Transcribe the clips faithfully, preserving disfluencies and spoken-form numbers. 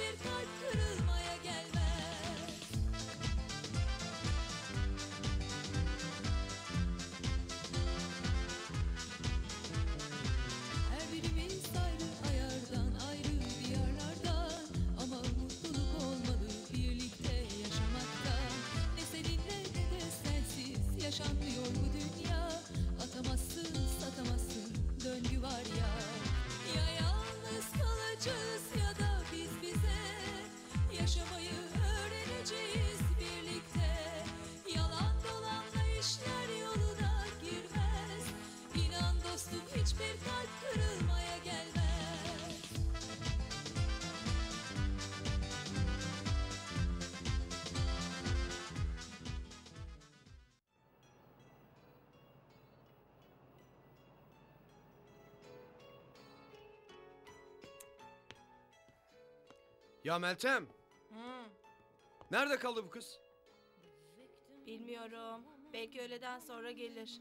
hiçbir kalp kırılmaya gelmez. Her birimiz ayrı ayardan, ayrı diyarlardan, ama mutluluk olmalı birlikte yaşamakta. Ne seninle ne de sensiz yaşanmıyor bu dünya. Atamazsın, satamazsın, döngü var ya. Ya yalnız kalacağız ya da biz bize. Yaşamayı öğreneceğiz birlikte. Yalan dolanla işler yoluna girmez. İnan dostum hiçbir kalp kırılmaya gelmez. Ya Meltem! Hmm. Nerede kaldı bu kız? Bilmiyorum. Belki öğleden sonra gelir.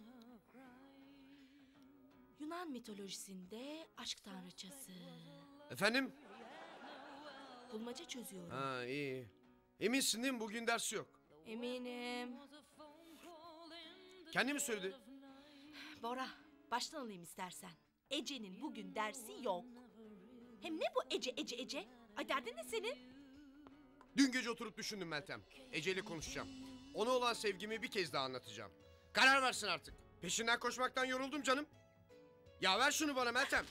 Yunan mitolojisinde aşk tanrıçası. Efendim? Bulmaca çözüyorum. Ha, iyi. Eminsin değil mi? Bugün ders yok. Eminim. Kendi mi söyledi? Bora, baştan alayım istersen. Ece'nin bugün dersi yok. Hem ne bu Ece, Ece, Ece? Ay derdin ne senin? Dün gece oturup düşündüm Meltem. Ece'yle konuşacağım. Ona olan sevgimi bir kez daha anlatacağım. Karar versin artık. Peşinden koşmaktan yoruldum canım. Ya ver şunu bana Meltem.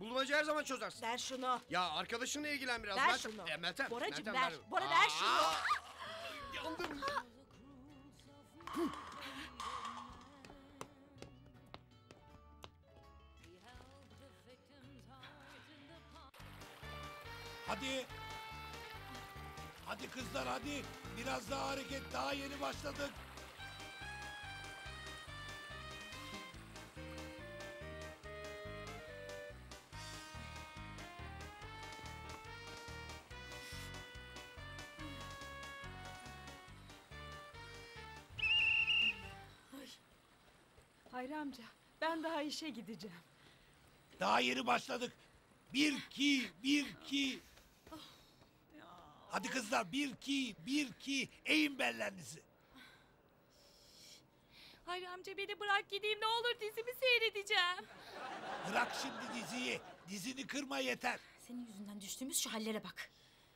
Bulmaca her zaman çözersin. Ver şunu. Ya arkadaşınla ilgilen biraz. Ver Meltem. şunu. E, Meltem. Boracığım Meltem, ver. ver. Bora ver şunu. Yandım. Hadi. Hadi kızlar hadi. Biraz daha hareket. Daha yeni başladık. Ay. Hayri amca, ben daha işe gideceğim. Daha yeni başladık. Bir iki, bir iki. Hadi kızlar bir ki bir ki eğin bellerinizi. Hayır amca beni bırak gideyim ne olur dizimi seyredeceğim. Bırak şimdi diziyi. Dizini kırma yeter. Senin yüzünden düştüğümüz şu hallere bak.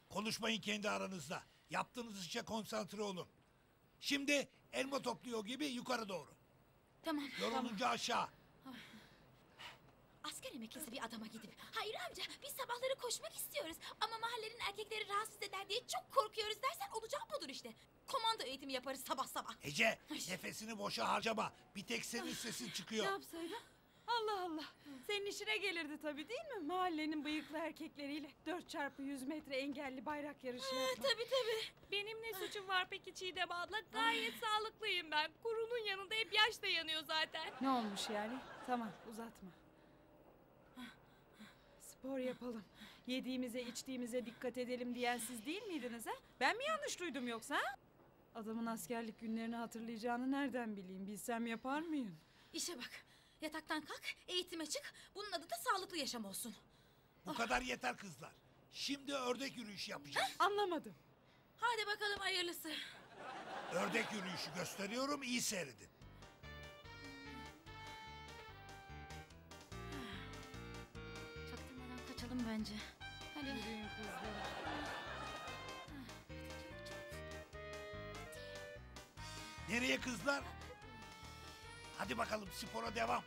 Konuşmayın kendi aranızda. Yaptığınız işe konsantre olun. Şimdi elma topluyor gibi yukarı doğru. Tamam. Yorulunca tamam. Aşağı. Tamam. Asker emeklisi bir adama gidip, hayır amca biz sabahları koşmak istiyoruz ama mahallenin erkekleri rahatsız eder diye çok korkuyoruz dersen olacağı budur işte. Komando eğitimi yaparız sabah sabah. Ece Ay. nefesini boşa harcama, bir tek senin sesin çıkıyor. Ne yapsaydın? Allah Allah, senin işine gelirdi tabii değil mi? Mahallenin bıyıklı erkekleriyle dört çarpı yüz metre engelli bayrak yarışı yapmak. Tabii tabii. Benim ne suçum var peki Çiğdem abla? Gayet Ay. sağlıklıyım ben. Kurunun yanında hep yaş da yanıyor zaten. Ne olmuş yani? Tamam uzatma. Spor yapalım. Yediğimize içtiğimize dikkat edelim diyen siz değil miydiniz ha? Ben mi yanlış duydum yoksa? Adamın askerlik günlerini hatırlayacağını nereden bileyim? Bilsem yapar mıyım? İşe bak. Yataktan kalk, eğitime çık. Bunun adı da sağlıklı yaşam olsun. Bu oh. kadar yeter kızlar. Şimdi ördek yürüyüşü yapacağız. Ha? Anlamadım. Hadi bakalım hayırlısı. Ördek yürüyüşü gösteriyorum. İyi seyredin. Bence. Hadi. Yürüyün kızlar. Nereye kızlar? Hadi bakalım spora devam.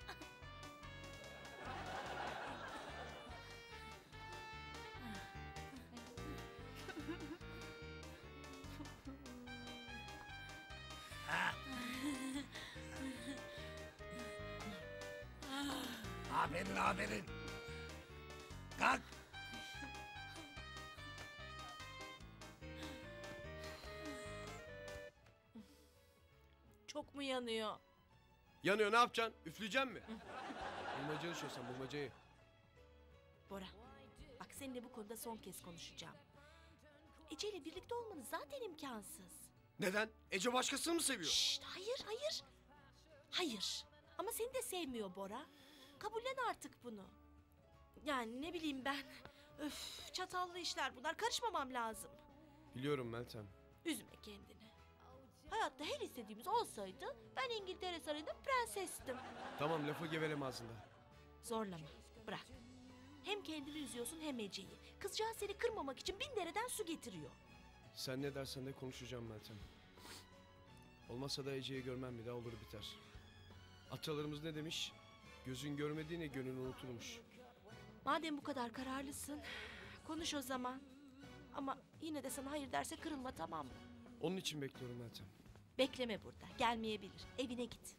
Ha. Aferin aferin. Kalk. Çok mu yanıyor? Yanıyor ne yapacaksın? Üfleyeceksin mi? Bulmaca yaşıyorsan bulmacayı. Bora, bak seninle bu konuda son kez konuşacağım. Ece ile birlikte olmanız zaten imkansız. Neden? Ece başkasını mı seviyor? Şşt, hayır hayır. Hayır. Ama seni de sevmiyor Bora. Kabullen artık bunu. Yani ne bileyim ben, Öf, çatallı işler bunlar, karışmamam lazım. Biliyorum Meltem. Üzme kendini. Hayatta her istediğimiz olsaydı ben İngiltere Sarayı'nda prensestim. Tamam, lafı geveleme ağzında. Zorlama, bırak. Hem kendini üzüyorsun hem Ece'yi. Kızcağız seni kırmamak için bin dereden su getiriyor. Sen ne dersen de konuşacağım Meltem. Olmazsa da Ece'yi görmem bir daha olur biter. Atalarımız ne demiş? Gözün görmediğine gönlün unutulmuş. Madem bu kadar kararlısın, konuş o zaman. Ama yine de sana hayır derse kırılma, tamam mı? Onun için bekliyorum Meltem. Bekleme burada, gelmeyebilir. Evine git.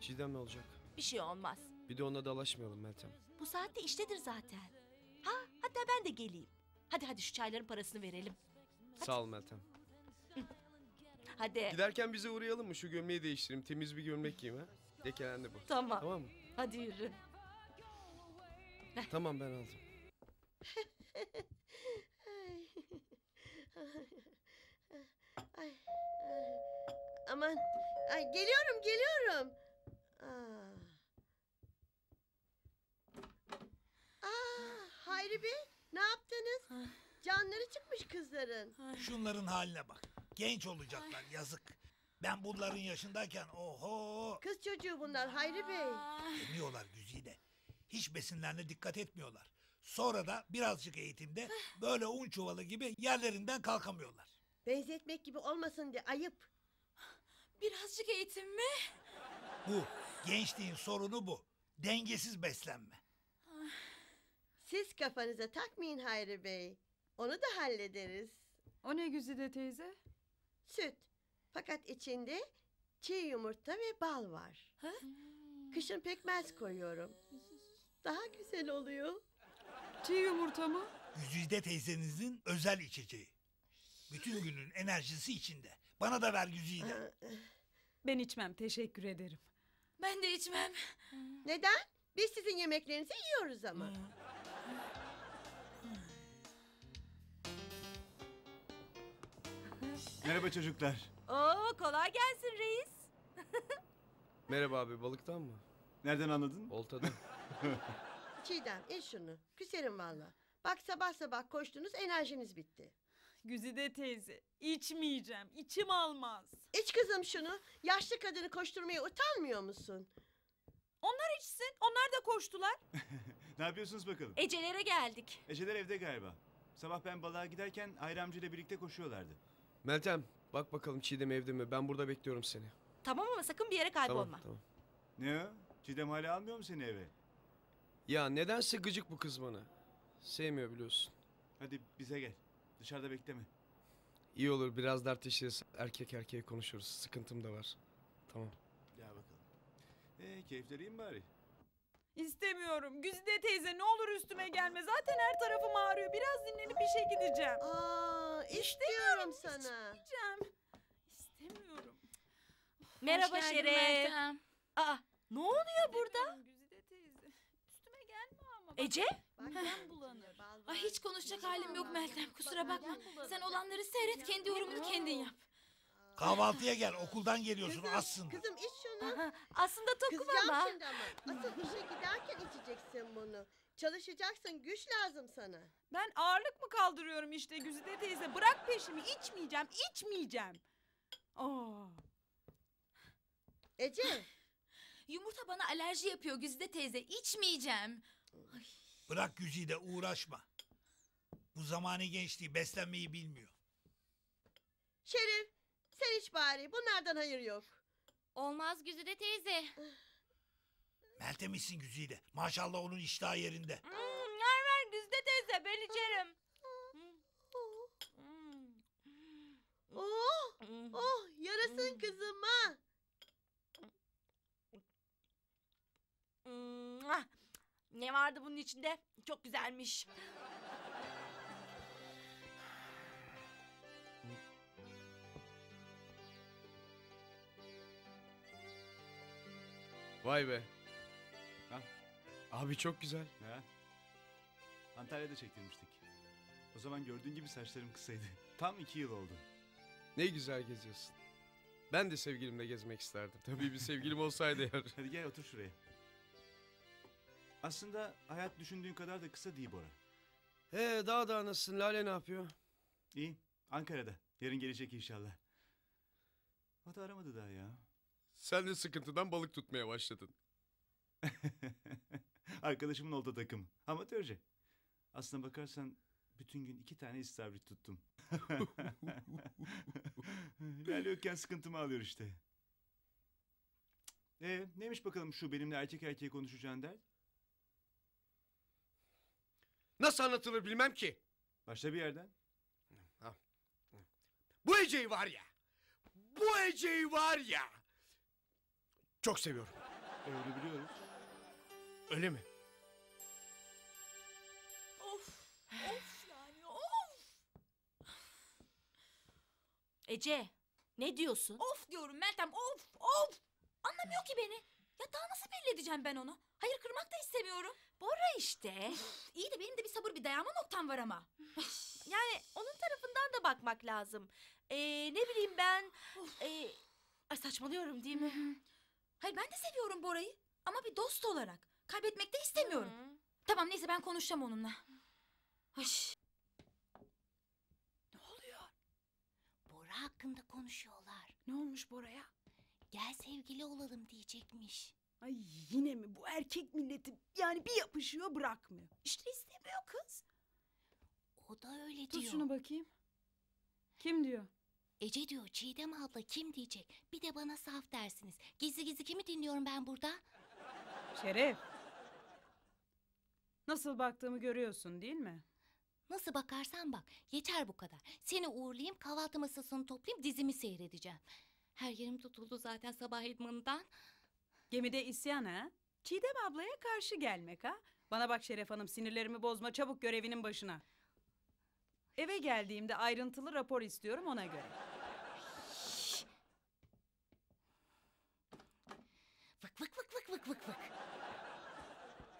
Çiğdem ne olacak? Bir şey olmaz. Bir de onunla dalaşmayalım Meltem. Bu saatte iştedir zaten. Ha, hatta ben de geleyim. Hadi hadi şu çayların parasını verelim. Hadi. Sağ ol Meltem. Hadi. Giderken bize uğrayalım mı? Şu gömleği değiştireyim. Temiz bir gömlek giyeyim ha. Lekelendi bu. Tamam. Tamam mı? Hadi yürü. Tamam, ben aldım. Ay, ay, aman. Ay, geliyorum geliyorum. Aa. Aa, Hayri Bey, ne yaptınız? Canları çıkmış kızların. Şunların haline bak. Genç olacaklar, yazık. Ben bunların yaşındayken oho. Kız çocuğu bunlar Hayri Bey. Yemiyorlar Güzide. Hiç besinlerine dikkat etmiyorlar. Sonra da birazcık eğitimde böyle un çuvalı gibi yerlerinden kalkamıyorlar. Benzetmek gibi olmasın diye, ayıp. Birazcık eğitim mi? Bu gençliğin sorunu bu. Dengesiz beslenme. Siz kafanıza takmayın Hayri Bey. Onu da hallederiz. O ne Güzide teyze? Süt. Fakat içinde çiğ yumurta ve bal var. Ha? Kışın pekmez koyuyorum. Daha güzel oluyor. Çiğ yumurta mı? Güzide teyzenizin özel içeceği. Bütün günün enerjisi içinde. Bana da ver Güzide. Ben içmem, teşekkür ederim. Ben de içmem. Neden? Biz sizin yemeklerinizi yiyoruz ama. Merhaba çocuklar. Oo, kolay gelsin reis. Merhaba abi, balıktan mı? Nereden anladın? Oltadan. Çiğdem, in şunu. Küserim valla. Bak sabah sabah koştunuz, enerjiniz bitti. Güzide teyze, içmeyeceğim. İçim almaz. İç kızım şunu. Yaşlı kadını koşturmaya utanmıyor musun? Onlar içsin. Onlar da koştular. Ne yapıyorsunuz bakalım? Ecelere geldik. Eceler evde galiba. Sabah ben balığa giderken Hayri amcayla birlikte koşuyorlardı. Meltem, bak bakalım Çiğdem evde mi? Ben burada bekliyorum seni. Tamam ama sakın bir yere kaybolma. Tamam, tamam. Ne o? Çiğdem hala almıyor mu seni eve? Ya nedense gıcık bu kız bana. Sevmiyor biliyorsun. Hadi bize gel. Dışarıda bekleme. İyi olur, biraz dertleşiriz. Erkek erkeğe konuşuruz. Sıkıntım da var. Tamam. Gel bakalım. Ee, keyifleri iyi mi bari? İstemiyorum. Güzide teyze ne olur üstüme gelme. Zaten her tarafım ağrıyor. Biraz dinlenip işe gideceğim. Aa, istiyorum sana. İstemiyorum. İstemiyorum. Of, merhaba Şeref. Aa, ne oluyor burada? Güzide teyze. Üstüme gelme ama. Ece? Midem bulanır. Ay, hiç konuşacak halim yok Meltem. Kusura bakma. Sen olanları seyret, kendi yorumunu kendin yap. Kahvaltıya gel, okuldan geliyorsun kızım, aslında. Kızım iç şunu. Aha, aslında tokum ama. Şimdi ama. Asıl işe giderken içeceksin bunu. Çalışacaksın, güç lazım sana. Ben ağırlık mı kaldırıyorum işte Güzide teyze? Bırak peşimi, içmeyeceğim, içmeyeceğim. Oo. Ece. Yumurta bana alerji yapıyor Güzide teyze, içmeyeceğim. Ay. Bırak Güzide, uğraşma. Bu zamani gençliği beslenmeyi bilmiyor. Şerif. Sen hiç bari, bunlardan hayır yok. Olmaz Güzide teyze. Meltem içsin Güzide. Maşallah onun iştahı yerinde. Hmm, ver ver Güzide teyze, ben içerim. Oh, oh, yarasın kızım ha. Ne vardı bunun içinde? Çok güzelmiş. Vay be. Ha? Abi çok güzel. Ha? Antalya'da çektirmiştik. O zaman gördüğün gibi saçlarım kısaydı. Tam iki yıl oldu. Ne güzel geziyorsun. Ben de sevgilimle gezmek isterdim. Tabii bir sevgilim olsaydı eğer. Hadi gel otur şuraya. Aslında hayat düşündüğün kadar da kısa değil Bora. He, daha da nasılsın? Lale ne yapıyor? İyi. Ankara'da. Yarın gelecek inşallah. O da aramadı daha ya. Sen de sıkıntıdan balık tutmaya başladın. Arkadaşımın oldu takım. Amatörce. Aslına bakarsan bütün gün iki tane istavrit tuttum. Lale yokken sıkıntımı alıyor işte. Ee, neymiş bakalım şu benimle erkek erkeğe konuşacağın dert? Nasıl anlatılır bilmem ki. Başla bir yerden. Ha. Bu Ece'yi var ya. Bu Ece'yi var ya. Çok seviyorum. Öyle biliyoruz. Öyle mi? Of. Of yani of. Ece ne diyorsun? Of diyorum Meltem, of of. Anlamıyor ki beni. Ya daha nasıl belli edeceğim ben onu? Hayır, kırmak da istemiyorum. Bora işte. İyi de benim de bir sabır, bir dayanma noktam var ama. Yani onun tarafından da bakmak lazım. Ee, ne bileyim ben. E, ay saçmalıyorum değil mi? Hayır, ben de seviyorum Bora'yı. Ama bir dost olarak. Kaybetmek de istemiyorum. Hı. Tamam neyse, ben konuşacağım onunla. Ay. Ne oluyor? Bora hakkında konuşuyorlar. Ne olmuş Bora'ya? Gel sevgili olalım diyecekmiş. Ay yine mi bu erkek milleti? Yani bir yapışıyor bırakmıyor. İşte istemiyor kız. O da öyle Tut diyor. Dur şunu bakayım. Kim diyor? Ece diyor. Çiğdem abla kim diyecek? Bir de bana saf dersiniz. Gizli gizli kimi dinliyorum ben burada? Şeref. Nasıl baktığımı görüyorsun değil mi? Nasıl bakarsan bak. Yeter bu kadar. Seni uğurlayayım, kahvaltı masasını toplayayım, dizimi seyredeceğim. Her yerim tutuldu zaten sabah idmanından. Gemide isyan ha? Çiğdem ablaya karşı gelmek ha? Bana bak Şeref Hanım, sinirlerimi bozma, çabuk görevinin başına. Eve geldiğimde ayrıntılı rapor istiyorum ona göre. Vık vık vık vık vık vık vık.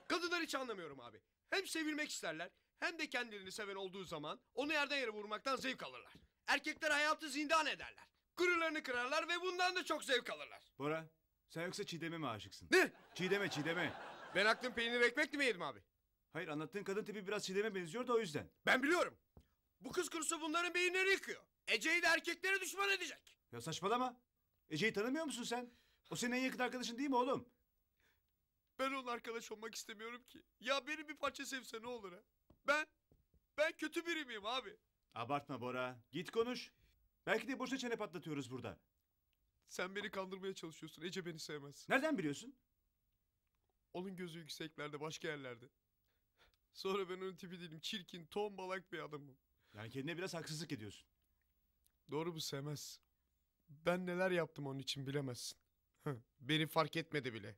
Kadınlar hiç anlamıyorum abi. Hem sevilmek isterler hem de kendilerini seven olduğu zaman onu yerden yere vurmaktan zevk alırlar. Erkekler hayatı zindan ederler. Gururlarını kırarlar ve bundan da çok zevk alırlar. Bora, sen yoksa Çiğdem'e mi aşıksın? Ne? Çiğdem'e, Çiğdem'e. Ben aklım peynir ekmekle mi yedim abi? Hayır, anlattığın kadın tipi biraz Çiğdem'e benziyor da o yüzden. Ben biliyorum. Bu kız kurusu bunların beyinleri yıkıyor. Ece'yi de erkeklere düşman edecek. Ya saçmalama. Ece'yi tanımıyor musun sen? O senin en yakın arkadaşın değil mi oğlum? Ben onun arkadaş olmak istemiyorum ki. Ya beni bir parça sevse ne olur ha? Ben, ben kötü biri miyim abi? Abartma Bora. Git konuş. Belki de boşuna çene patlatıyoruz burada. Sen beni kandırmaya çalışıyorsun. Ece beni sevmez. Nereden biliyorsun? Onun gözü yükseklerde, başka yerlerde. Sonra ben onun tipi değilim. Çirkin, tombalak bir adamım. Yani kendine biraz haksızlık ediyorsun. Doğru, bu sevmez. Ben neler yaptım onun için bilemezsin. Beni fark etmedi bile.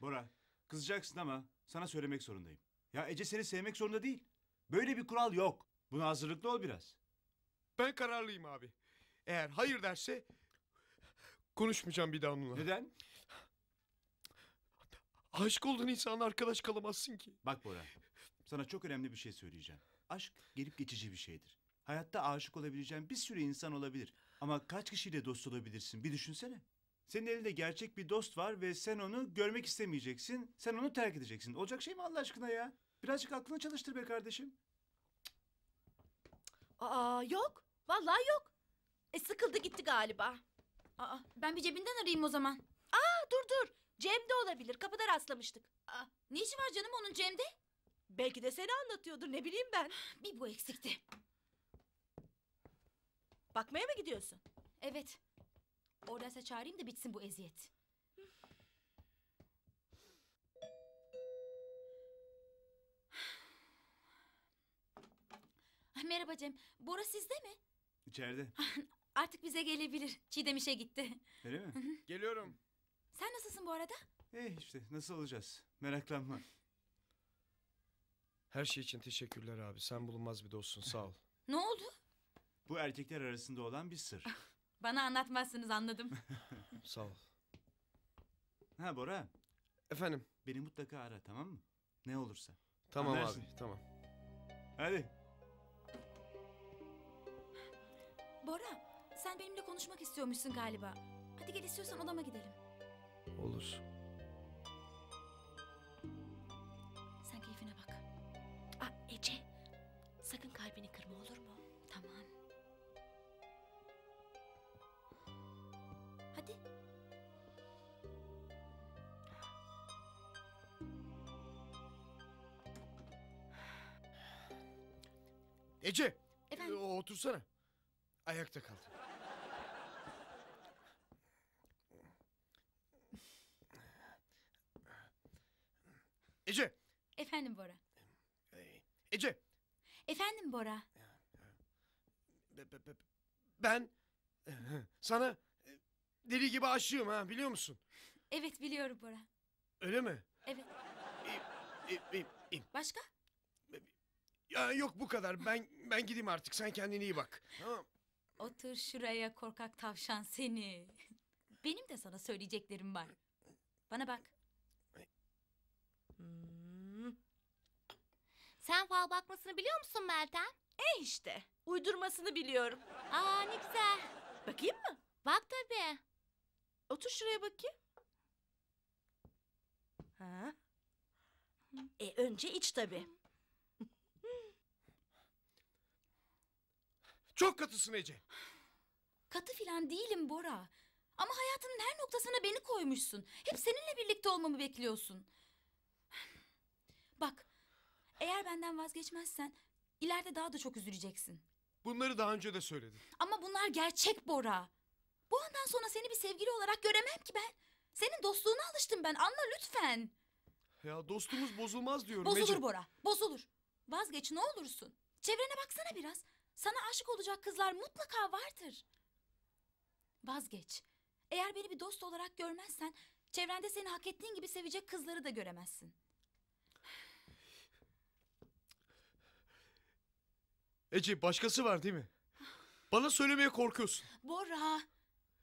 Bora, kızacaksın ama sana söylemek zorundayım. Ya Ece seni sevmek zorunda değil. Böyle bir kural yok. Buna hazırlıklı ol biraz. Ben kararlıyım abi. Eğer hayır derse konuşmayacağım bir daha onunla. Neden? Aşık olduğun insanla arkadaş kalamazsın ki. Bak Bora, sana çok önemli bir şey söyleyeceğim. Aşk gelip geçici bir şeydir. Hayatta aşık olabileceğin bir sürü insan olabilir. Ama kaç kişiyle dost olabilirsin bir düşünsene. Senin elinde gerçek bir dost var ve sen onu görmek istemeyeceksin. Sen onu terk edeceksin. Olacak şey mi Allah aşkına ya? Birazcık aklını çalıştır be kardeşim. Aa yok. Vallahi yok. E sıkıldı gitti galiba. Aa, ben bir cebinden arayayım o zaman. Aa dur dur. Cem'de olabilir. Kapıda rastlamıştık. Aa, ne işi var canım onun Cem'de? Belki de seni anlatıyordur, ne bileyim ben. Bir bu eksikti. Bakmaya mı gidiyorsun? Evet. Oradaysa çağırayım da bitsin bu eziyet. Merhaba Cem. Bora sizde mi? İçeride. Artık bize gelebilir. Çiğdem işe gitti. Öyle mi? Geliyorum. Sen nasılsın bu arada? Eh işte, nasıl olacağız? Meraklanma. Her şey için teşekkürler abi. Sen bulunmaz bir dostsun, sağ ol. Ne oldu? Bu erkekler arasında olan bir sır. Bana anlatmazsınız, anladım. Sağ ol. Ha Bora. Efendim? Beni mutlaka ara, tamam mı? Ne olursa. Tamam anlarsın. Abi tamam. Hadi. Bora, sen benimle konuşmak istiyormuşsun galiba. Hadi gel istiyorsan odama gidelim. Olur. Sen keyfine bak. Ah Ece, Ece. Efendim? E, otursana. Ayakta kaldı. Ece. Efendim Bora. Ece. Efendim Bora. Ben sana deli gibi aşığım ha, biliyor musun? Evet biliyorum Bora. Öyle mi? Evet. Başka? Ya yok bu kadar. Ben ben gideyim artık. Sen kendine iyi bak. Tamam. Otur şuraya korkak tavşan seni. Benim de sana söyleyeceklerim var. Bana bak. Hmm. Sen fal bakmasını biliyor musun Meltem? E işte. Uydurmasını biliyorum. Aa ne güzel. Bakayım mı? Bak tabii. Otur şuraya bakayım. Ha? E önce iç tabii. Çok katısın Ece. Katı filan değilim Bora. Ama hayatının her noktasına beni koymuşsun. Hep seninle birlikte olmamı bekliyorsun. Bak, eğer benden vazgeçmezsen ileride daha da çok üzüleceksin. Bunları daha önce de söyledim. Ama bunlar gerçek Bora. Bu andan sonra seni bir sevgili olarak göremem ki ben. Senin dostluğuna alıştım ben, anla lütfen. Ya dostumuz bozulmaz diyorum. Bozulur Ece. Bora, bozulur. Vazgeç ne olursun. Çevrene baksana biraz. Sana aşık olacak kızlar mutlaka vardır. Vazgeç. Eğer beni bir dost olarak görmezsen çevrende seni hak ettiğin gibi sevecek kızları da göremezsin. Ece başkası var değil mi? Bana söylemeye korkuyorsun. Bora.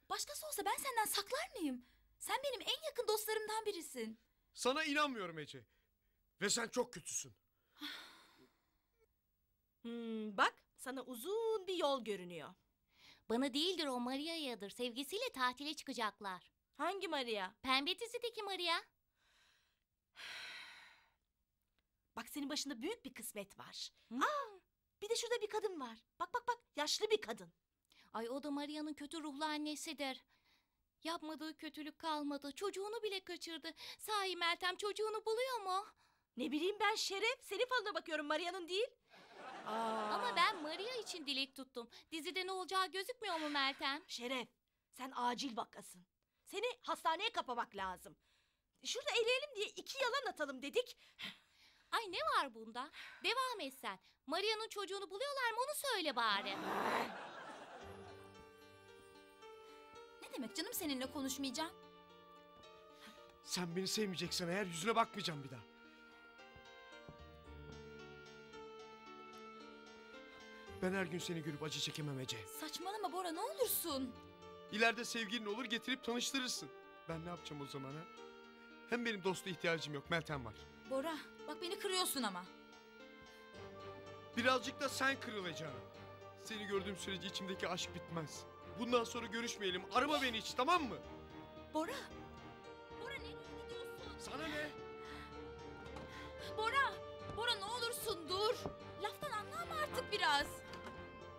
Başkası olsa ben senden saklar mıyım? Sen benim en yakın dostlarımdan birisin. Sana inanmıyorum Ece. Ve sen çok kötüsün. Hmm, bak sana uzun bir yol görünüyor. Bana değildir o, Maria'yadır. Sevgisiyle tatile çıkacaklar. Hangi Maria? Pembe dizideki Maria. Bak senin başında büyük bir kısmet var. Hı? Aa, bir de şurada bir kadın var. Bak bak bak, yaşlı bir kadın. Ay o da Maria'nın kötü ruhlu annesidir. Yapmadığı kötülük kalmadı. Çocuğunu bile kaçırdı. Sahi Meltem çocuğunu buluyor mu? Ne bileyim ben Şeref. Senin falına bakıyorum, Maria'nın değil. Aa. Ama ben Maria için dilek tuttum. Dizide ne olacağı gözükmüyor mu Meltem? Şeref sen acil vakasın. Seni hastaneye kapamak lazım. Şurada eğlenelim diye iki yalan atalım dedik. Ay ne var bunda? Devam et sen. Maria'nın çocuğunu buluyorlar mı onu söyle bari. Ne demek canım seninle konuşmayacağım? Sen beni sevmeyeceksen eğer yüzüne bakmayacağım bir daha. Ben her gün seni görüp acı çekemem Ece. Saçmalama Bora ne olursun. İleride sevgilin olur getirip tanıştırırsın. Ben ne yapacağım o zaman ha? Hem benim dosta ihtiyacım yok, Meltem var. Bora bak beni kırıyorsun ama. Birazcık da sen kırılacaksın. Seni gördüğüm sürece içimdeki aşk bitmez. Bundan sonra görüşmeyelim, arama beni hiç tamam mı? Bora. Bora nereye gidiyorsun? Sana ne? Bora. Bora ne olursun dur. Laftan anlama artık biraz.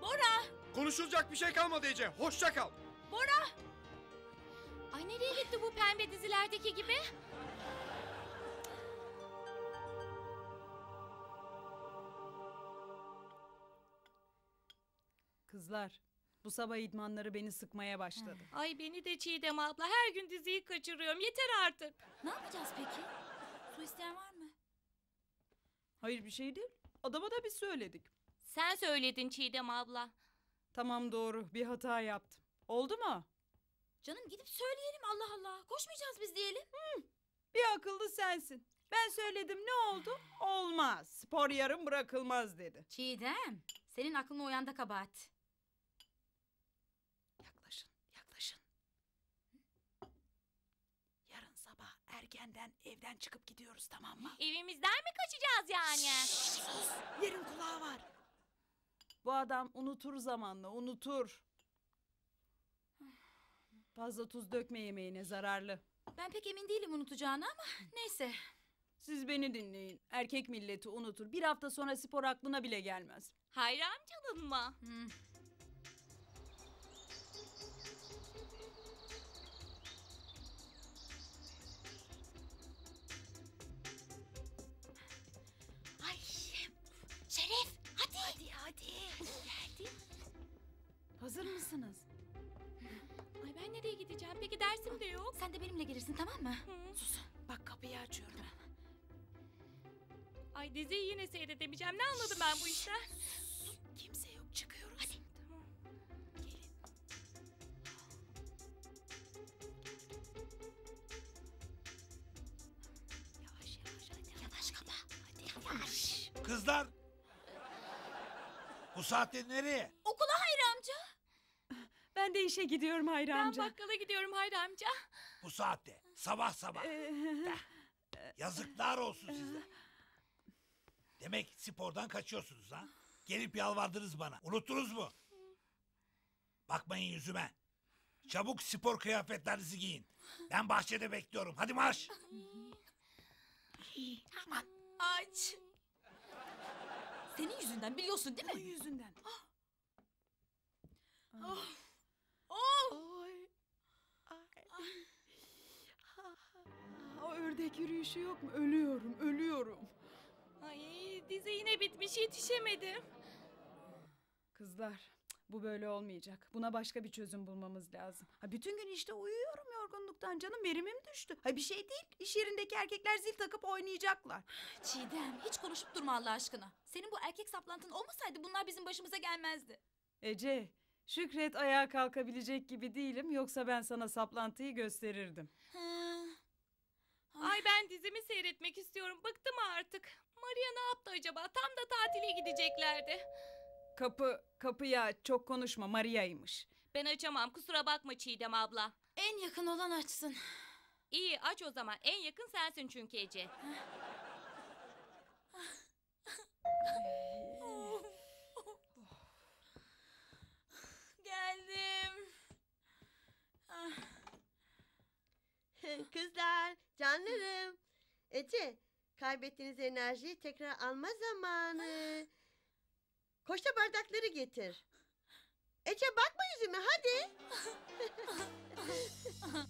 Bora. Konuşulacak bir şey kalmadı Ece. Hoşça kal. Bora. Ay nereye gitti bu pembe dizilerdeki gibi? Kızlar, bu sabah idmanları beni sıkmaya başladı. Ay beni de Çiğdem abla, her gün diziyi kaçırıyorum. Yeter artık. Ne yapacağız peki? Su isteyen var mı? Hayır bir şey değil. Adama da biz söyledik. Sen söyledin Çiğdem abla. Tamam doğru, bir hata yaptım. Oldu mu? Canım gidip söyleyelim Allah Allah. Koşmayacağız biz diyelim. Hı, bir akıllı sensin. Ben söyledim ne oldu? Olmaz. Spor yarım bırakılmaz dedi. Çiğdem, senin aklına uyan da kabahat. Yaklaşın, yaklaşın. Yarın sabah erkenden evden çıkıp gidiyoruz tamam mı? Evimizden mi kaçacağız yani? Şşş, yerin kulağı var. Bu adam unutur zamanla, unutur. Fazla tuz dökme yemeğine, zararlı. Ben pek emin değilim unutacağını ama neyse. Siz beni dinleyin. Erkek milleti unutur. Bir hafta sonra spor aklına bile gelmez. Hayır amcanın mı? Hmm. Ay Şeref hadi. Hadi hadi. değil mi? Hazır mısınız? Ay ben nereye gideceğim? Peki dersim de yok. Sen de benimle gelirsin, tamam mı? Hı. Sus. Bak kapıyı açıyorum. Tamam. Ay diziyi yine seyredemeyeceğim. Ne anladım ben bu işten? Sus. Kimse yok. Çıkıyoruz. Hadi. Tamam. Gelin. Yavaş yavaş hadi. Yavaş kapa. Hadi yavaş. Kızlar. Bu saatte nereye? Okula Hayri amca. Ben de işe gidiyorum Hayri amca. Ben bakkala gidiyorum Hayri amca. Bu saatte. Sabah sabah. Yazıklar olsun size. Demek spordan kaçıyorsunuz ha? Gelip yalvardınız bana. Unuttunuz mu? Bakmayın yüzüme. Çabuk spor kıyafetlerinizi giyin. Ben bahçede bekliyorum. Hadi marş. Aman. Aç. Senin yüzünden biliyorsun değil mi? Onun yüzünden. Oh. Oh. Oy. Ay. O ördek yürüyüşü yok mu? Ölüyorum, ölüyorum. Ay, dizi yine bitmiş, yetişemedim. Kızlar, bu böyle olmayacak. Buna başka bir çözüm bulmamız lazım. Ha, bütün gün işte uyuyorum yorgunluktan canım, verimim düştü. Ha, bir şey değil, iş yerindeki erkekler zil takıp oynayacaklar. Çiğdem, hiç konuşup durma Allah aşkına. Senin bu erkek saplantın olmasaydı bunlar bizim başımıza gelmezdi. Ece, Şükret ayağa kalkabilecek gibi değilim. Yoksa ben sana saplantıyı gösterirdim. Ha. Ay ben dizimi seyretmek istiyorum. Bıktım artık. Maria ne yaptı acaba? Tam da tatile gideceklerdi. Kapı, kapıyı aç. Çok konuşma. Maria'ymış. Ben açamam. Kusura bakma Çiğdem abla. En yakın olan açsın. İyi aç o zaman. En yakın sensin çünkü Ece. Geldim. Kızlar, canlarım. Ece, kaybettiğiniz enerjiyi tekrar alma zamanı. Koş da bardakları getir. Ece bakma yüzüme, hadi. Ya,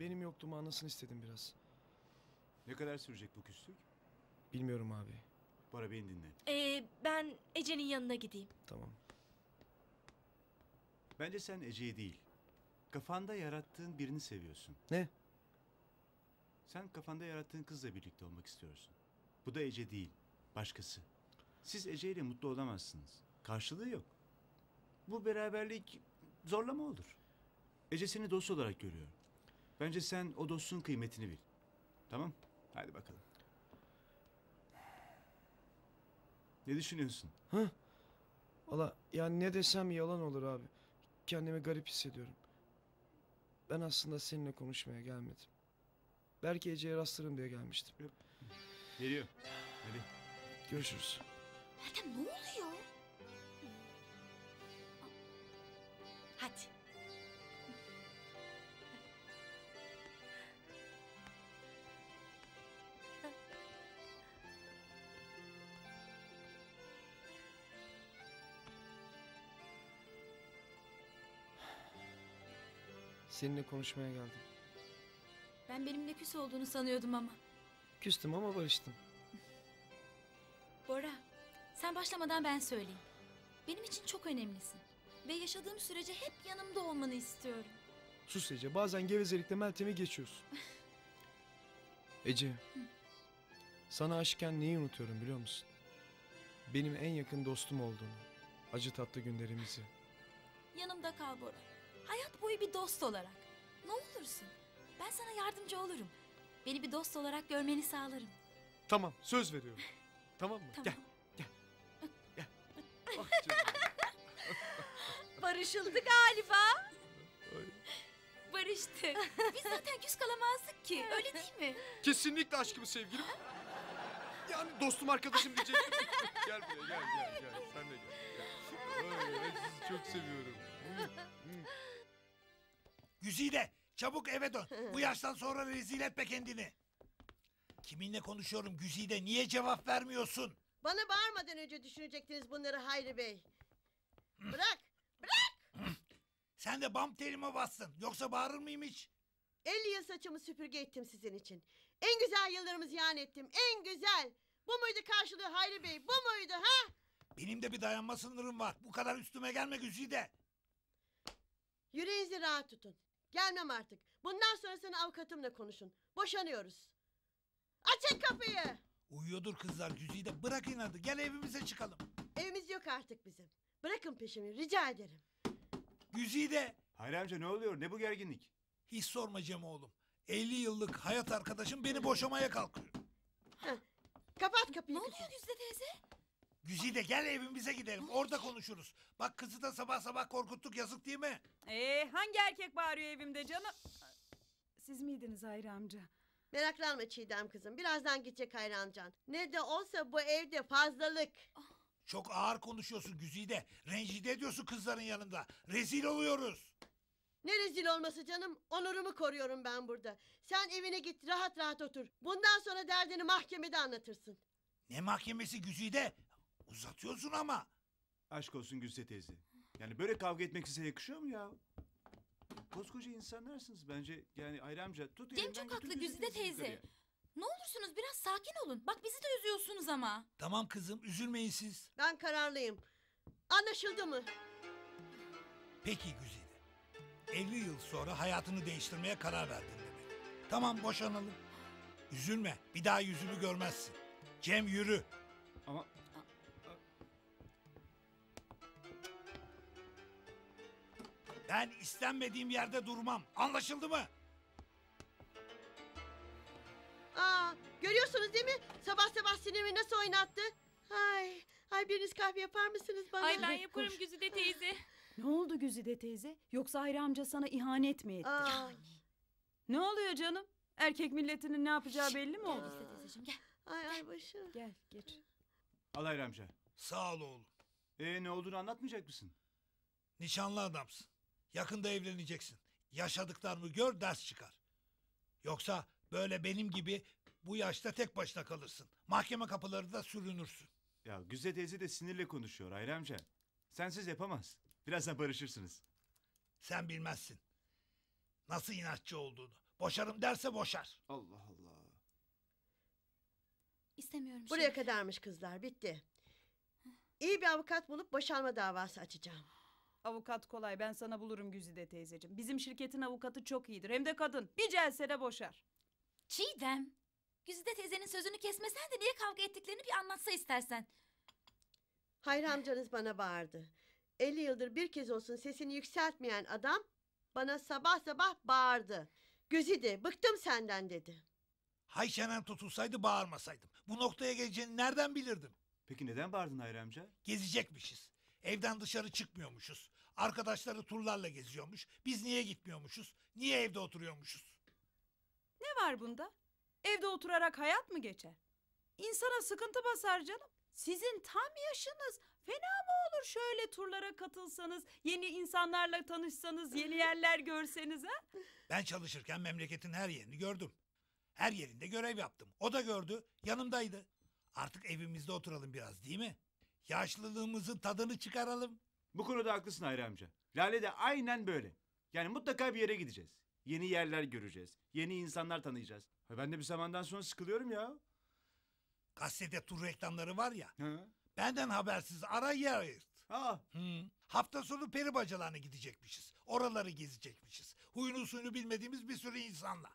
benim yoktum, anlasın istedim biraz. Ne kadar sürecek bu küslük? Bilmiyorum abi. Bora beni dinle. Ee, ben Ece'nin yanına gideyim. Tamam. Bence sen Ece'yi değil, kafanda yarattığın birini seviyorsun. Ne? Sen kafanda yarattığın kızla birlikte olmak istiyorsun. Bu da Ece değil, başkası. Siz Ece ile mutlu olamazsınız. Karşılığı yok. Bu beraberlik zorlama olur. Ece seni dost olarak görüyor. Bence sen o dostun kıymetini bil. Tamam, hadi bakalım. Ne düşünüyorsun? Ha? Valla yani ne desem yalan olur abi. Kendimi garip hissediyorum. Ben aslında seninle konuşmaya gelmedim. Belki Ece'ye rastlarım diye gelmiştim. Yok. Geliyor. Hadi. Görüşürüz. Nerede? Ne oluyor? Hadi. Seninle konuşmaya geldim. Ben benimle küs olduğunu sanıyordum ama. Küstüm ama barıştım. Bora, sen başlamadan ben söyleyeyim. Benim için çok önemlisin. Ve yaşadığım sürece hep yanımda olmanı istiyorum. Sus Ece, bazen gevezelikle Meltem'i geçiyorsun. Ece, hı? Sana aşıkken neyi unutuyorum biliyor musun? Benim en yakın dostum olduğunu, acı tatlı günlerimizi. Yanımda kal Bora. Hayat boyu bir dost olarak. Ne olursun. Ben sana yardımcı olurum. Beni bir dost olarak görmeni sağlarım. Tamam, söz veriyorum. Tamam mı? Tamam. Gel, gel, gel. Oh, barışıldı galiba. Barıştık. Biz zaten küs kalamazdık ki, öyle değil mi? Kesinlikle aşkım sevgilim. Yani dostum arkadaşım diyecektim. Gel buraya, gel, gel, gel. Sen de gel. Gel. Ay, sizi çok seviyorum. Güzide, çabuk eve dön. Bu yaştan sonra rezil etme kendini. Kiminle konuşuyorum Güzide? Niye cevap vermiyorsun? Bana bağırmadan önce düşünecektiniz bunları Hayri Bey. Bırak, bırak! Sen de bam telime bassın. Yoksa bağırır mıyım hiç? elli yıl saçımı süpürge ettim sizin için. En güzel yıllarımızı yan ettim. En güzel. Bu muydu karşılığı Hayri Bey? Bu muydu ha? Benim de bir dayanma sınırım var. Bu kadar üstüme gelme Güzide. Yüreğinizi rahat tutun. Gelmem artık. Bundan sonra seni avukatımla konuşun. Boşanıyoruz. Açın kapıyı. Uyuyordur kızlar Güzide. Bırak inadı. Gel evimize çıkalım. Evimiz yok artık bizim. Bırakın peşimi rica ederim. Güzide. Hayri amca ne oluyor? Ne bu gerginlik? Hiç sorma Cem oğlum. elli yıllık hayat arkadaşım beni boşamaya kalkıyor. Heh. Kapat kapıyı. Ne kızım. Oluyor Güzide teyze? Güzide gel evimize gidelim. Orada konuşuruz. Bak kızı da sabah sabah korkuttuk. Yazık değil mi? Ee, hangi erkek bağırıyor evimde canım? Siz miydiniz Hayri amca? Meraklanma Çiğdem kızım. Birazdan gidecek Hayri amcan. Ne de olsa bu evde fazlalık. Çok ağır konuşuyorsun Güzide. Rencide ediyorsun kızların yanında. Rezil oluyoruz. Ne rezil olması canım? Onurumu koruyorum ben burada. Sen evine git rahat rahat otur. Bundan sonra derdini mahkemede anlatırsın. Ne mahkemesi Güzide? Uzatıyorsun ama. Aşk olsun Güzide teyze. Yani böyle kavga etmek size yakışıyor mu ya? Koskoca insanlarsınız bence. Yani Hayri amca tut. Cem çok haklı Güzide teyze. Ne olursunuz biraz sakin olun. Bak bizi de üzüyorsunuz ama. Tamam kızım üzülmeyin siz. Ben kararlıyım. Anlaşıldı mı? Peki Güzide. elli yıl sonra hayatını değiştirmeye karar verdin demek. Tamam boşanalım. Üzülme. Bir daha yüzümü görmezsin. Cem yürü. Ama... Ben istenmediğim yerde durmam. Anlaşıldı mı? Aa, görüyorsunuz değil mi? Sabah sabah sinirimi nasıl oynattı? Ay, ay biriniz kahve yapar mısınız bana? Ay ben yaparım koş. Güzide teyze. Ne oldu Güzide teyze? Yoksa Hayri amca sana ihanet mi etti? Yani. Ne oluyor canım? Erkek milletinin ne yapacağı şişt, belli mi oldu? Güzide teyzeciğim gel. Ay ay başım. Gel geç. Al Hayri amca. Sağ ol oğlum. Ee, ne olduğunu anlatmayacak mısın? Nişanlı adamsın. Yakında evleneceksin. Yaşadıklarımı gör ders çıkar. Yoksa böyle benim gibi bu yaşta tek başına kalırsın. Mahkeme kapıları da sürünürsün. Ya Güzide teyze de sinirle konuşuyor Hayri amca. Sensiz yapamaz. Birazdan barışırsınız. Sen bilmezsin. Nasıl inatçı olduğunu. Boşarım derse boşar. Allah Allah. İstemiyorum. Buraya şey. kadarmış kızlar. Bitti. İyi bir avukat bulup boşanma davası açacağım. Avukat kolay. Ben sana bulurum Güzide teyzeciğim. Bizim şirketin avukatı çok iyidir. Hem de kadın. Bir celsede boşar. Çiğdem. Güzide teyzenin sözünü kesmesen de niye kavga ettiklerini bir anlatsa istersen. Hayri amcanız bana bağırdı. elli yıldır bir kez olsun sesini yükseltmeyen adam bana sabah sabah bağırdı. Güzide bıktım senden dedi. Hay çenem tutulsaydı bağırmasaydım. Bu noktaya geleceğini nereden bilirdim? Peki neden bağırdın Hayri amca? Gezecekmişiz. Evden dışarı çıkmıyormuşuz. Arkadaşları turlarla geziyormuş. Biz niye gitmiyormuşuz? Niye evde oturuyormuşuz? Ne var bunda? Evde oturarak hayat mı geçer? İnsana sıkıntı basar canım. Sizin tam yaşınız. Fena mı olur şöyle turlara katılsanız, yeni insanlarla tanışsanız, yeni yerler görseniz ha? Ben çalışırken memleketin her yerini gördüm. Her yerinde görev yaptım. O da gördü, yanımdaydı. Artık evimizde oturalım biraz değil mi? Yaşlılığımızın tadını çıkaralım. Bu konuda haklısın Hayri amca. Lale de aynen böyle. Yani mutlaka bir yere gideceğiz. Yeni yerler göreceğiz. Yeni insanlar tanıyacağız. Ben de bir zamandan sonra sıkılıyorum ya. Gazetede tur reklamları var ya. Hı. Benden habersiz ara yer ayırt. Ha. Hı. Hafta sonu peri bacalarına gidecekmişiz. Oraları gezecekmişiz. Huyunu suyunu bilmediğimiz bir sürü insanla.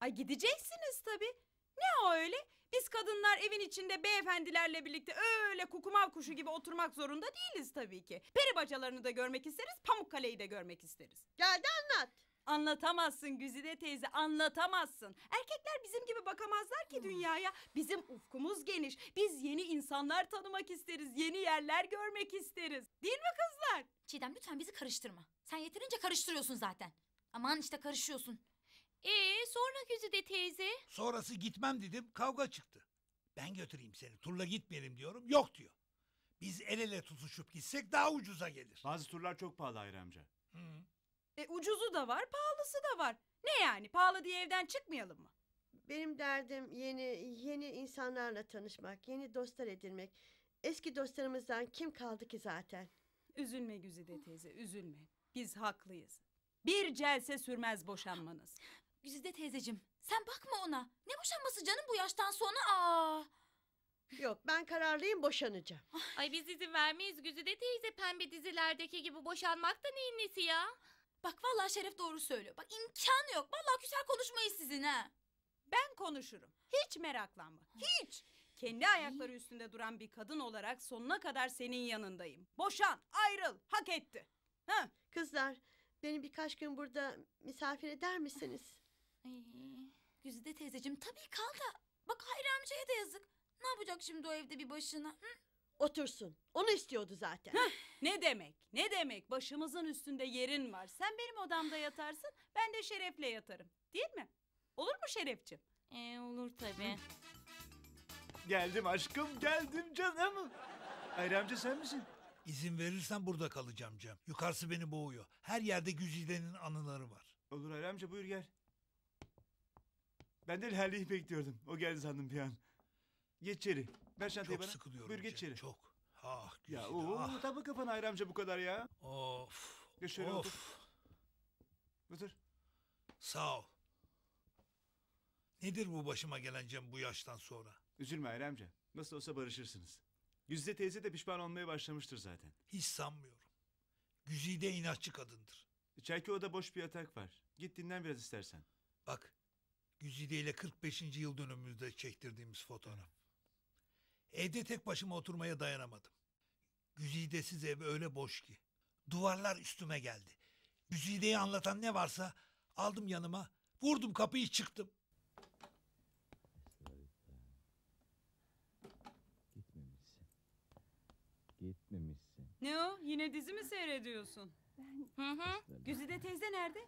Ay gideceksiniz tabii. Ne o öyle? Biz kadınlar evin içinde beyefendilerle birlikte öyle kukumav kuşu gibi oturmak zorunda değiliz tabii ki. Peri bacalarını da görmek isteriz, Pamukkale'yi de görmek isteriz. Geldi anlat. Anlatamazsın Güzide teyze, anlatamazsın. Erkekler bizim gibi bakamazlar ki dünyaya. Bizim ufkumuz geniş. Biz yeni insanlar tanımak isteriz, yeni yerler görmek isteriz. Değil mi kızlar? Çiğdem lütfen bizi karıştırma. Sen yeterince karıştırıyorsun zaten. Aman işte karışıyorsun. Ee sonra Güzide teyze? Sonrası gitmem dedim, kavga çıktı. Ben götüreyim seni, turla gitmeyelim diyorum, yok diyor. Biz el ele tutuşup gitsek daha ucuza gelir. Bazı turlar çok pahalı Hayri amca. Hı. E, ucuzu da var, pahalısı da var. Ne yani, pahalı diye evden çıkmayalım mı? Benim derdim yeni yeni insanlarla tanışmak, yeni dostlar edinmek. Eski dostlarımızdan kim kaldı ki zaten? Üzülme Güzide teyze, üzülme. Biz haklıyız. Bir celse sürmez boşanmanız. Güzide teyzeciğim sen bakma ona. Ne boşanması canım bu yaştan sonra? Aa. Yok, ben kararlıyım, boşanacağım. Ay biz izin vermeyiz Güzide teyze, pembe dizilerdeki gibi boşanmak da neyin nesi ya? Bak vallahi Şeref doğru söylüyor. Bak imkanı yok. Vallahi küser konuşmayız sizin ha. Ben konuşurum. Hiç meraklanma. Hiç. Kendi ayakları üstünde duran bir kadın olarak sonuna kadar senin yanındayım. Boşan, ayrıl, hak etti. Ha? Kızlar, beni birkaç gün burada misafir eder misiniz? Ay. Güzide teyzeciğim tabii kal da. Bak Hayri amcaya da yazık. Ne yapacak şimdi o evde bir başına? Hı? Otursun. Onu istiyordu zaten. Heh, ne demek? Ne demek? Başımızın üstünde yerin var. Sen benim odamda yatarsın, ben de Şeref'le yatarım. Değil mi? Olur mu Şeref'ciğim? Ee, olur tabii. Geldim aşkım, geldim canım. Hayri amca sen misin? İzin verirsen burada kalacağım Cem. Yukarısı beni boğuyor. Her yerde Güzide'nin anıları var. Olur Hayri amca, buyur gel. Ben de Lale'yi bekliyordum. O geldi sandım bir an. Geç içeri. Ver çantayı bana. Çok sıkılıyorum. Buyur geç içeri. Çok. Ah Güzide. Ya ooo tabi kapan Hayri amca bu kadar ya. Of. Geç şöyle otur. Otur. Sağ ol. Nedir bu başıma gelen Cem bu yaştan sonra? Üzülme Hayri amca. Nasıl olsa barışırsınız. Güzide teyze de pişman olmaya başlamıştır zaten. Hiç sanmıyorum. Güzide inatçı kadındır. İçerki oda boş bir yatak var. Git dinlen biraz istersen. Bak. Güzide ile kırk beşinci yıl dönümümüzde çektirdiğimiz fotoğraf. Evde tek başıma oturmaya dayanamadım. Güzidesiz ev öyle boş ki. Duvarlar üstüme geldi. Güzide'yi anlatan ne varsa aldım yanıma, vurdum kapıyı çıktım. Gitmemişsin. Gitmemişsin. Ne o? Yine dizi mi seyrediyorsun? Ben... Hı hı. Güzide teyze nerede?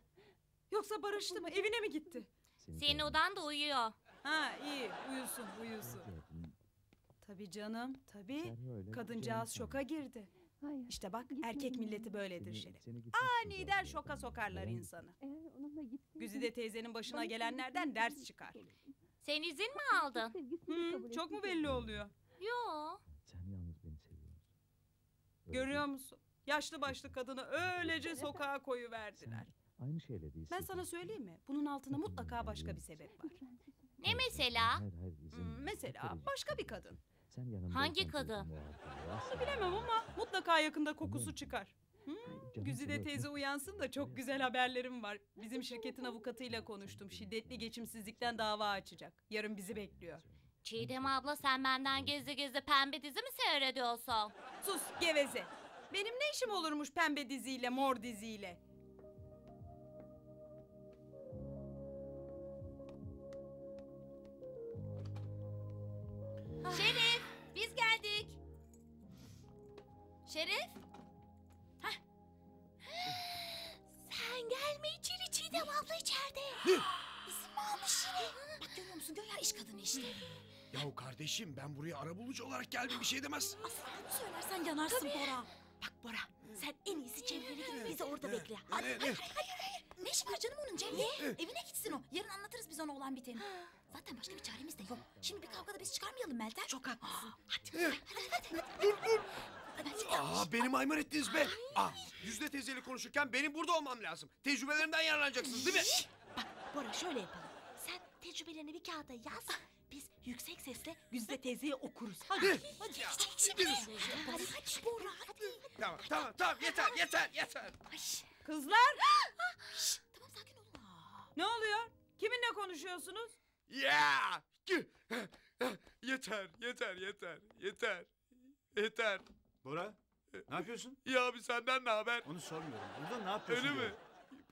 Yoksa barıştı mı? Evine mi gitti? Senin odan da uyuyor. Ha iyi, uyusun uyusun. Tabii canım, tabii. Kadıncağız şoka girdi. İşte bak erkek milleti böyledir Şeref. Aniden şoka sokarlar insanı. Güzide teyzenin başına gelenlerden ders çıkar. Sen izin mi aldın? Hı, çok mu belli oluyor? Yo. Görüyor musun? Yaşlı başlı kadını öylece sokağa koyuverdiler. Aynı şeyle değil. Ben sana söyleyeyim mi? Bunun altında mutlaka başka bir sebep var. Ne mesela? Hmm, mesela başka bir kadın. Hangi kadın? Onu bilemem ama mutlaka yakında kokusu çıkar. Hmm, Güzide teyze uyansın da çok güzel haberlerim var. Bizim şirketin avukatıyla konuştum. Şiddetli geçimsizlikten dava açacak. Yarın bizi bekliyor. Çiğdem abla sen benden gezdi gezdi pembe dizi mi seyrediyorsun? Sus geveze. Benim ne işim olurmuş pembe diziyle, mor diziyle? Şeref, biz geldik. Şeref. Hah. Sen gelme içeri, Çiğdem abla içeride. İzin mi almış yine? Bak görüyor musun, Göya iş kadını işte. Yahu kardeşim ben buraya arabulucu olarak geldim, bir şey demez. Asıl bunu söylersen yanarsın tabii. Bora. Bak Bora, sen en iyisi Cemre'ye git, bizi orada bekle. Hadi, hayır, hayır, hayır, hayır. Ne işi var canım onun Cemre'ye? Evine gitsin o. Yarın anlatırız biz ona olan biteni. Zaten başka bir çaremiz de yok. Şimdi bir kavgada biz çıkarmayalım Meltem. Çok haklısın. Hadi, hadi, hadi, hadi. Dur, dur. Aa, beni maymar ettiniz be. Aa, Güzide teyzeyle konuşurken benim burada olmam lazım. Tecrübelerimden yararlanacaksınız değil mi? Bak Bora şöyle yapalım. Sen tecrübelerini bir kağıda yaz. Biz yüksek sesle Güzide teyzeye okuruz. Hadi. Hadi. Hadi. Tamam, tamam, tamam. Yeter, yeter, yeter. Kızlar. Tamam, sakin olun. Ne oluyor? Kiminle konuşuyorsunuz? Ya! Yeter, yeter, yeter, yeter, yeter. Bora, ne yapıyorsun? Ya abi senden ne haber? Onu sormuyorum. Burada ne yapıyorsun? Öyle mi?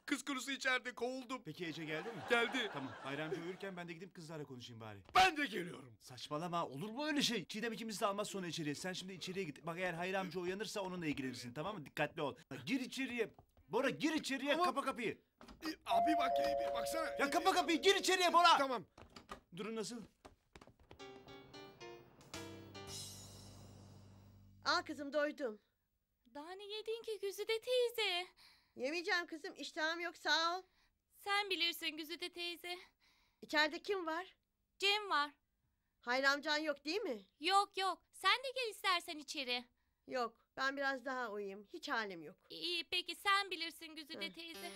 Kız kurusu içeride kovuldum. Peki Ece geldi mi? Geldi. Tamam, Hayri amca uyurken ben de gidip kızlarla konuşayım bari. Ben de geliyorum. Saçmalama, olur mu öyle şey? Çiğdem ikimiz de almaz sonra içeriye. Sen şimdi içeriye git. Bak eğer Hayri amca uyanırsa onunla ilgilenirsin, tamam mı? Dikkatli ol. Gir içeriye. Bora gir içeriye, ama... kapa kapıyı. Abi bak, abi baksana. Ya kapa kapıyı, gir içeriye Bora. Tamam. Durun nasıl? Al kızım, doydum. Daha ne yedin ki Güzide teyze? Yemeyeceğim kızım, iştahım yok, sağ ol. Sen bilirsin Güzide teyze. İçeride kim var? Cem var. Hayri amcan yok değil mi? Yok yok, sen de gel istersen içeri. Yok, ben biraz daha uyuyayım, hiç halim yok. İyi peki, sen bilirsin Güzide Hı. teyze.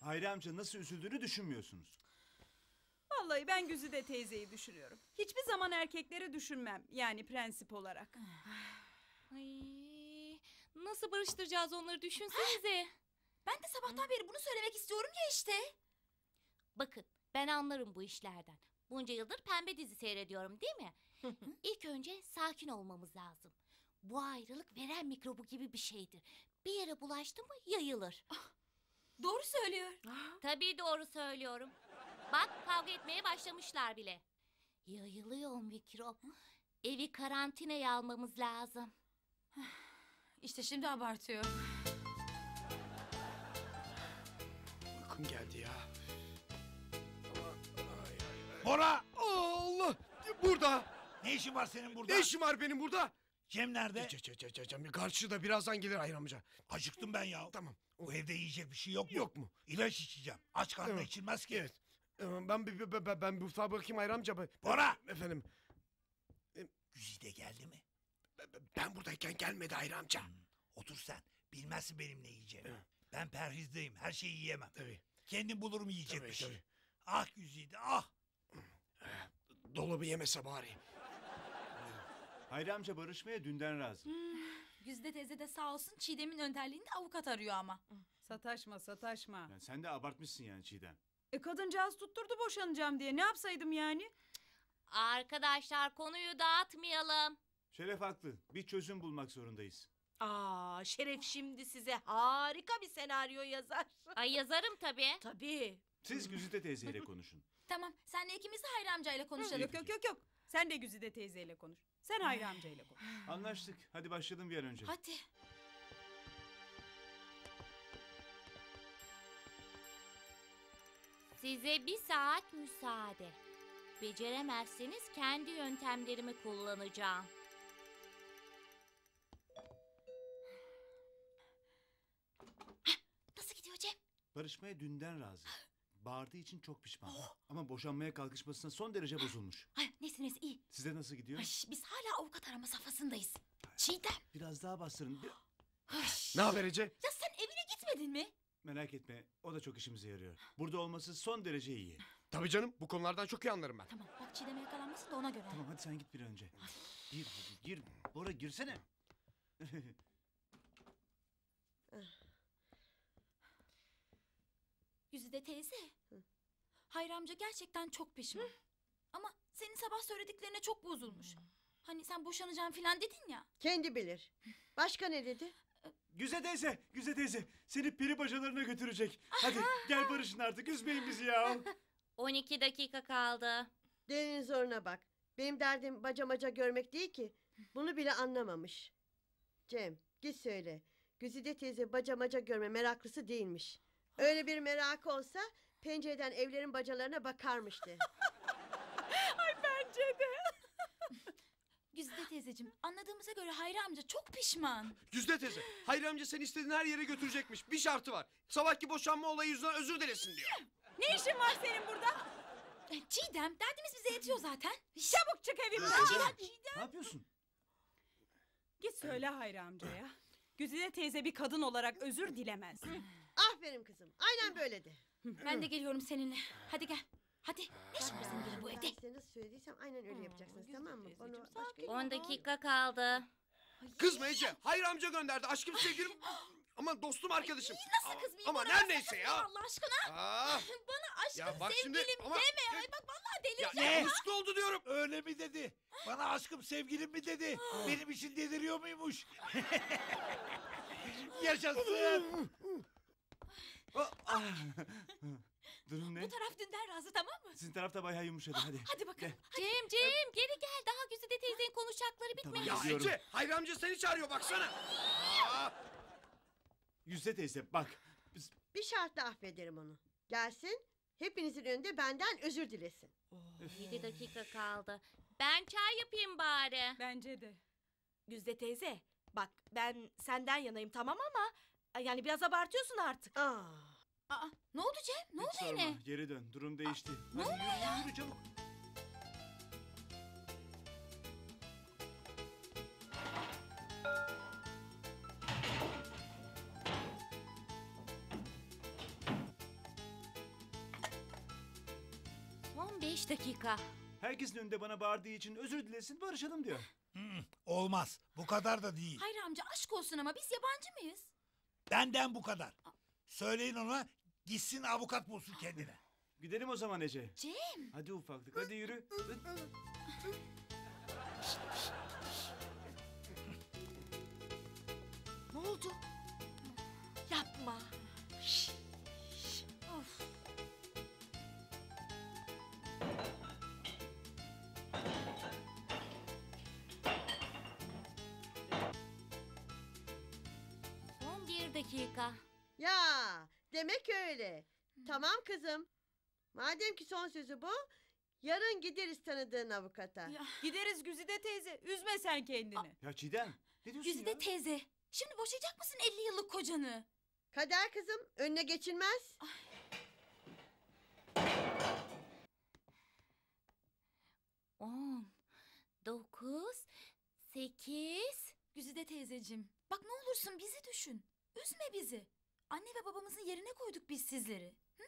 Hayri amca nasıl üzüldüğünü düşünmüyorsunuz. Vallahi ben Güzide teyzeyi düşünüyorum. Hiçbir zaman erkekleri düşünmem. Yani prensip olarak. Ay, nasıl barıştıracağız onları düşünsenize. Ben de sabahtan beri bunu söylemek istiyorum ya işte. Bakın ben anlarım bu işlerden. Bunca yıldır pembe dizi seyrediyorum değil mi? İlk önce sakin olmamız lazım. Bu ayrılık veren mikrobu gibi bir şeydir. Bir yere bulaştı mı yayılır. Ah, doğru söylüyor. Tabii doğru söylüyorum. Bak kavga etmeye başlamışlar bile. Yayılıyor mikrop. Evi karantinaya almamız lazım. İşte şimdi abartıyor. Uykum geldi ya. Bora! Allah! Burada! Ne işin var senin burada? Ne işin var benim burada? Cem nerede? Cem, Cem, Cem, Cem. Karşıda birazdan gelir Ayhan amca. Acıktım ben ya. Tamam. O evde yiyecek bir şey yok mu? Yok mu? İlaç içeceğim. Aç karnına evet. içilmez ki. Evet. Ben bir ben, ben, ben mutfağa bakayım Ayhan amca. Bora! Efendim? Güzide geldi mi? Ben, ben buradayken gelmedi Ayhan amca. Hmm. Otur sen. Bilmezsin benim ne yiyeceğimi. Evet. Ben perhizdeyim. Her şeyi yiyemem. Tabii. Kendim bulurum yiyecek tabii, bir şey. Tabii. Ah Güzide ah! Dolabı yemese bari. Hayri amca barışmaya dünden razı. Hmm, Güzide teyze de sağ olsun Çiğdem'in önderliğinde avukat arıyor ama. Sataşma sataşma. Yani sen de abartmışsın yani Çiğdem. E kadıncağız tutturdu boşanacağım diye. Ne yapsaydım yani? Arkadaşlar konuyu dağıtmayalım. Şeref haklı. Bir çözüm bulmak zorundayız. Aa, Şeref şimdi size harika bir senaryo yazar. Ay yazarım tabii. Tabii. Siz Güzide teyzeyle konuşun. Tamam, senle ikimiz de Hayri amcayla konuşalım. Yok yok yok yok. Sen de Güzide teyzeyle konuş. Sen Hayri amcayla konuş. Anlaştık. Hadi başlayalım bir an önce. Hadi. Size bir saat müsaade. Beceremezseniz kendi yöntemlerimi kullanacağım. Nasıl gidiyor Cem? Barışmaya dünden razı. Bağırdığı için çok pişman. Oh. Ama boşanmaya kalkışmasına son derece bozulmuş. Ay, neyse neyse iyi. Size nasıl gidiyor? Ay, biz hala avukat arama safhasındayız. Çiğdem. Biraz daha bastırın. Bir... Ne haber Ece? Ya sen evine gitmedin mi? Merak etme o da çok işimize yarıyor. Burada olması son derece iyi. Tabii canım bu konulardan çok iyi anlarım ben. Tamam bak Çiğdem'e yakalanması da ona göre. Tamam hadi sen git bir önce. Ay. Gir gir. Bora girsene. Güzide teyze, Hayri amca gerçekten çok pişman. Hı. Ama senin sabah söylediklerine çok bozulmuş. Hı. Hani sen boşanacağım filan dedin ya. Kendi bilir. Başka ne dedi? Güzide teyze, Güzide teyze seni peri bacalarına götürecek. Hadi gel barışın artık, üzmeyin bizi ya. on iki dakika kaldı. Delinin zoruna bak. Benim derdim baca maca görmek değil ki. Bunu bile anlamamış. Cem git söyle. Güzide teyze baca maca görme meraklısı değilmiş. Öyle bir merakı olsa pencereden evlerin bacalarına bakarmıştı. Ay bence de. Güzide teyzeciğim anladığımıza göre Hayri amca çok pişman. Güzide teyze Hayri amca seni istediğin her yere götürecekmiş. Bir şartı var. Sabahki boşanma olayı yüzünden özür dilesin diyor. Ne işin var senin burada? Çiğdem derdimiz bize yetiyor zaten. Çabuk çık evimden. Çiğdem, Çiğdem. Ne yapıyorsun? Git söyle Hayri amcaya. Güzide teyze bir kadın olarak özür dilemez. Aferin kızım. Aynen böyle de. Ben de geliyorum seninle. Hadi gel. Hadi. Ne şimdi senin bu evde? Ben nasıl söylediysem aynen öyle yapacaksınız. Tamam mı? on dakika kaldı. Kızma Ece. Hayri amca gönderdi. Aşkım sevgilim. Aman dostum arkadaşım. Nasıl kızmayayım? Ama neredeyse ya. Allah aşkına. Bana aşkım sevgilim deme. Ay bak vallahi delireceğim. Ne hıskı oldu diyorum. Öyle mi dedi? Bana aşkım sevgilim mi dedi? Benim için deliriyor muymuş? Yaşasın. Durun ne? Bu taraf dünden razı tamam mı? Sizin taraf da bayağı yumuşadı hadi. Hadi bakalım. Hadi. Cem Cem gel. Geri gel daha Güzide teyzenin konuşacakları bitmedi. Tamam, ya Ece Hayri amca seni çağırıyor baksana. Güzide teyze bak. Biz... Bir şartla affederim onu. Gelsin hepinizin önünde benden özür dilesin. yedi dakika kaldı. Ben çay yapayım bari. Bence de. Güzide teyze bak ben senden yanayım tamam ama... Yani biraz abartıyorsun artık. Aa. Aa, ne oldu Cem? Ne Hiç oldu sorma, yine? Geri dön. Durum değişti. Aa, ne oluyor ya? Yürü, çabuk. Son bir Beş dakika. Herkesin önünde bana bağırdığı için özür dilesin, barışalım diyor. Hmm, olmaz. Bu kadar da değil. Hayır amca, aşk olsun ama biz yabancı mıyız? Benden bu kadar. Söyleyin ona, gitsin avukat bulsun kendine. Gidelim o zaman Ece. Cem. Hadi ufaklık, hadi yürü. Ne oldu? Yapma. Of. Son bir dakika. Ya, demek öyle. Tamam kızım. Madem ki son sözü bu, yarın gideriz tanıdığın avukata. Ya. Gideriz Güzide teyze, üzme sen kendini. Aa. Ya Çiğdem, ne diyorsun Güzide ya? teyze, şimdi boşayacak mısın elli yıllık kocanı? Kader kızım, önüne geçilmez. Ay. On, dokuz, sekiz... Güzide teyzeciğim, bak ne olursun bizi düşün. Üzme bizi. Anne ve babamızın yerine koyduk biz sizleri. Hı?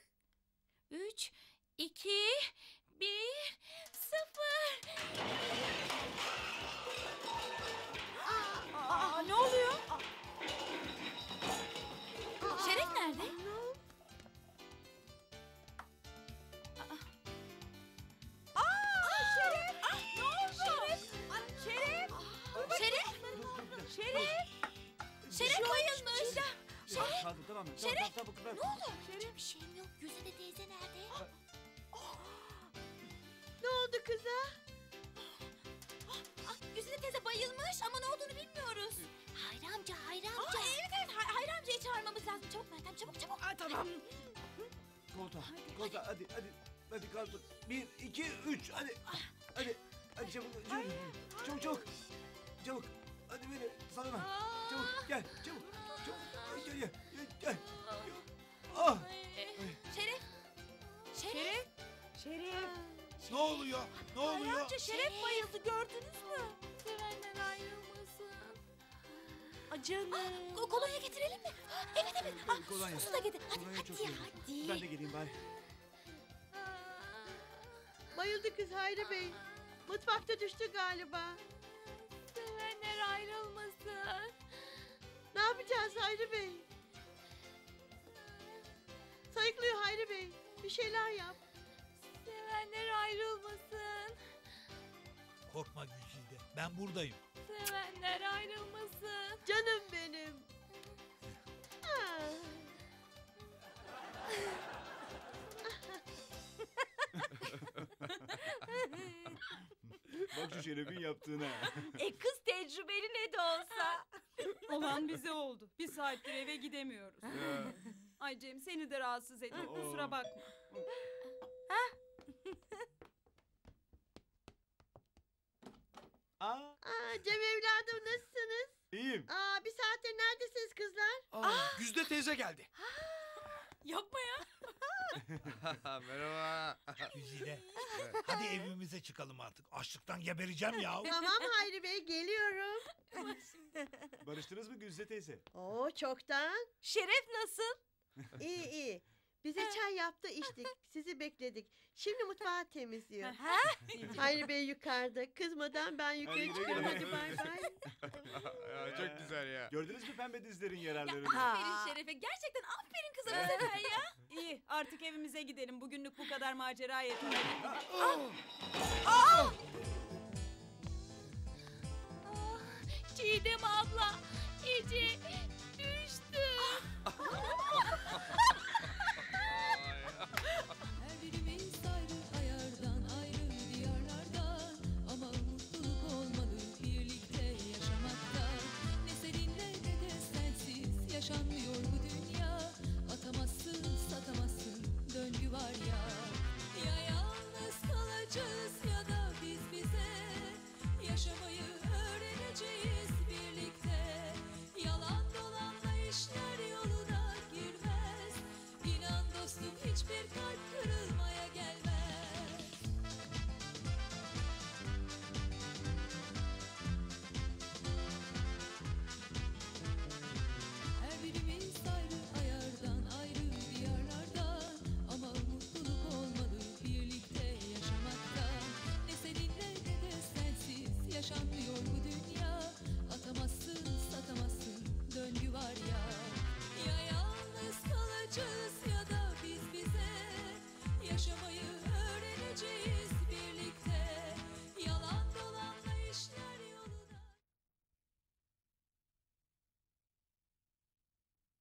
Üç, iki, bir, sıfır. Aa, aa, aa, ne oluyor? Aa. Şeref nerede? Aa, aa, Şeref! Aa, ne oldu? Şeref! Aa, Şeref! Aa, Şeref! Şeref! Şeref! Şeref bayılmış! Şeref! Tamam, tamam, Şeref! Tamam, tamam, tamam. Ne oldu? Şeref! Bir şeyim yok. Güzide teyze nerede? Ha. Oh. Ne oldu kıza? Ah, Güzide teyze bayılmış ama ne olduğunu bilmiyoruz. Hayri amca, Hayri amca. Aa, evet evet, Hay Hayri amcayı çağırmamız lazım. Çabuk Meltem, çabuk çabuk. Aa, tamam. Koltuğa, koltuğa hadi hadi. Hadi kaldır. Bir, iki, üç. Hadi. Ah. Hadi. Hadi çabuk. Hayır. Çabuk çabuk. Çabuk. Hadi beni sarılma. Çabuk gel, çabuk. Çabuk gel gel gel. gel. Ah. Şeref. Şeref. Şeref. Ne oluyor? Ne oluyor? Hayri amca Şeref bayıldı, gördünüz mü? Sevenler ayrılmasın. Canım. Ah, kolonya getirelim mi? Evet evet. Ah, kolonya. Su da getir. Hadi hadi hadi. Ben de geleyim bari. Bayıldı kız Hayri Bey. Mutfakta düştü galiba. Sevenler ayrılmasın. Ne yapacağız Hayri Bey? Sayıklıyor Hayri Bey. Bir şeyler yap. Sevenler ayrılmasın. Korkma Güzide. Ben buradayım. Sevenler ayrılmasın. Canım benim. Bak şu Şeref'in yaptığına. E kız tecrübeli ne de olsa. Olan bize oldu. Bir saattir eve gidemiyoruz. Ay Cem, seni de rahatsız ettim. Kusura bakma. Ha? Aa. Aa, Cem evladım, nasılsınız? İyiyim. Aa, bir saattir neredesiniz kızlar? Aa, Aa. Güzide teyze geldi. Ha. Yapma ya. Merhaba. Güzide. Hadi evimize çıkalım artık. Açlıktan gebereceğim ya. Tamam Hayri Bey, geliyorum. Barıştınız mı Güzide teyze? Oo, çoktan. Şeref nasıl? İyi iyi. Bize çay yaptı, içtik. Sizi bekledik. Şimdi mutfağı temizliyor. Ha? Hayri Bey yukarıda. Kızmadan ben yukarı çıkıyorum. Hadi bay bay. Ya, çok güzel ya. Gördünüz mü pembe dizlerin yararlarını? Ya, aferin Şeref'e. Gerçekten aferin kıza bu sefer ya. İyi, artık evimize gidelim. Bugünlük bu kadar macera yeter. Aa! Çiğdem abla. Ece.